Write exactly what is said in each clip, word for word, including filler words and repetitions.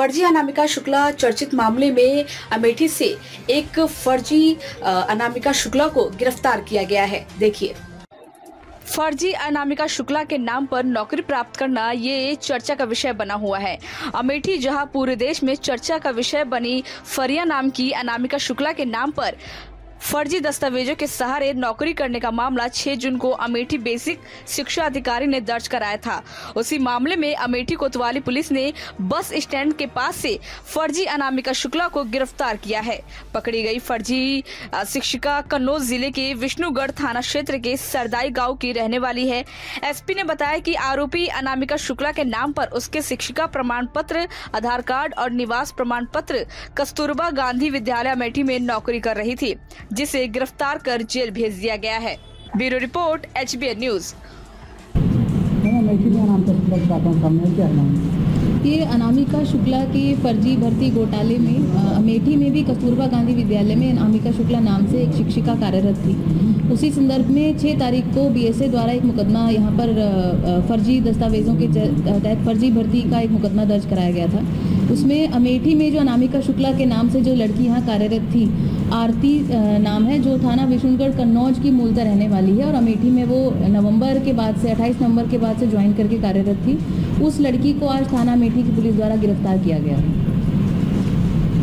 फर्जी अनामिका शुक्ला चर्चित मामले में अमेठी से एक फर्जी अनामिका शुक्ला को गिरफ्तार किया गया है। देखिए, फर्जी अनामिका शुक्ला के नाम पर नौकरी प्राप्त करना ये चर्चा का विषय बना हुआ है। अमेठी, जहां पूरे देश में चर्चा का विषय बनी फरिया नाम की अनामिका शुक्ला के नाम पर फर्जी दस्तावेजों के सहारे नौकरी करने का मामला छह जून को अमेठी बेसिक शिक्षा अधिकारी ने दर्ज कराया था। उसी मामले में अमेठी कोतवाली पुलिस ने बस स्टैंड के पास से फर्जी अनामिका शुक्ला को गिरफ्तार किया है। पकड़ी गई फर्जी शिक्षिका कन्नौज जिले के विशुनगढ़ थाना क्षेत्र के सरदाई गाँव की रहने वाली है। एसपी ने बताया कि आरोपी अनामिका शुक्ला के नाम पर उसके शिक्षिका प्रमाण पत्र, आधार कार्ड और निवास प्रमाण पत्र कस्तूरबा गांधी विद्यालय अमेठी में नौकरी कर रही थी, जिसे गिरफ्तार कर जेल भेज दिया गया है। Bureau report, H B N news. ये अनामिका शुक्ला के फर्जी भर्ती घोटाले में अमेठी में भी कस्तूरबा गांधी विद्यालय में अनामिका शुक्ला नाम से एक शिक्षिका कार्यरत थी। उसी संदर्भ में छह तारीख को बी एस ए द्वारा एक मुकदमा यहाँ पर फर्जी दस्तावेजों के तहत फर्जी भर्ती का एक मुकदमा दर्ज कराया गया था। उसमें अमेठी में जो अनामिका शुक्ला के नाम से जो लड़की यहाँ कार्यरत थी, आरती नाम है, जो थाना विशुनगढ़ कन्नौज की मूलतः रहने वाली है और अमेठी में वो नवंबर के बाद से अट्ठाईस नवंबर के बाद से ज्वाइन करके कार्यरत थी। उस लड़की को आज थाना अमेठी की पुलिस द्वारा गिरफ्तार किया गया।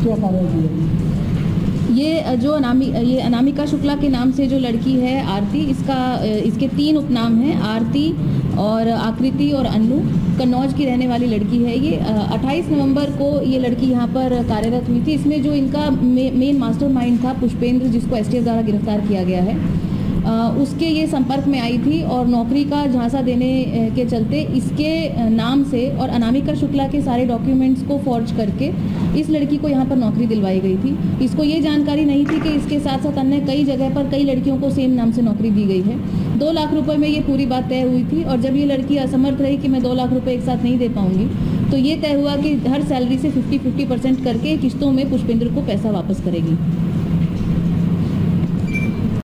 क्या कार्रवाई की गई? ये जो अनामी ये अनामिका शुक्ला के नाम से जो लड़की है आरती, इसका इसके तीन उपनाम हैं, आरती और आकृति और अन्नू। कन्नौज की रहने वाली लड़की है ये। अट्ठाईस नवंबर को ये लड़की यहाँ पर कार्यरत हुई थी। इसमें जो इनका मे, मेन मास्टरमाइंड था पुष्पेंद्र, जिसको एसटीएफ द्वारा गिरफ्तार किया गया है, आ, उसके ये संपर्क में आई थी और नौकरी का झांसा देने के चलते इसके नाम से और अनामिका शुक्ला के सारे डॉक्यूमेंट्स को फॉर्ज करके इस लड़की को यहाँ पर नौकरी दिलवाई गई थी। इसको ये जानकारी नहीं थी कि इसके साथ साथ अन्य कई जगह पर कई लड़कियों को सेम नाम से नौकरी दी गई है। दो लाख रुपये में ये पूरी बात तय हुई थी और जब ये लड़की असमर्थ रही कि मैं दो लाख रुपये एक साथ नहीं दे पाऊँगी, तो ये तय हुआ कि हर सैलरी से फिफ्टी फिफ्टी परसेंट करके किस्तों में पुष्पेंद्र को पैसा वापस करेगी।